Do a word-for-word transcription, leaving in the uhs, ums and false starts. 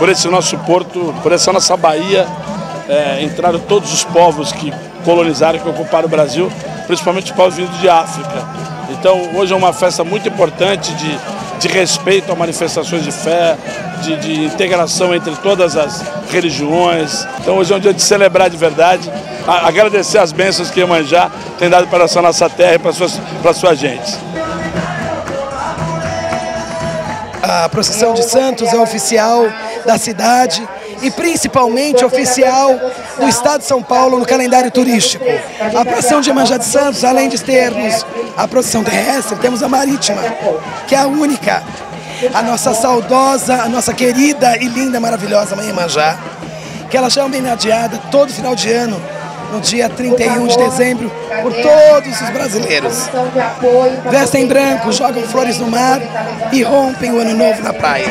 por esse nosso porto, por essa nossa Bahia, é, entraram todos os povos que colonizaram, que ocuparam o Brasil, principalmente os povos vindos de África. Então hoje é uma festa muito importante de, de respeito a manifestações de fé, de, de integração entre todas as religiões. Então hoje é um dia de celebrar de verdade, a, agradecer as bênçãos que Iemanjá tem dado para essa nossa terra e para a sua gente. A procissão de Santos é oficial da cidade e principalmente oficial do estado de São Paulo no calendário turístico. A procissão de Iemanjá de Santos, além de termos a procissão terrestre, temos a marítima, que é a única. A nossa saudosa, a nossa querida e linda, maravilhosa mãe Iemanjá, que ela já é homenageada todo final de ano, no dia trinta e um de dezembro, por todos os brasileiros. Vestem branco, jogam flores no mar e rompem o ano novo na praia.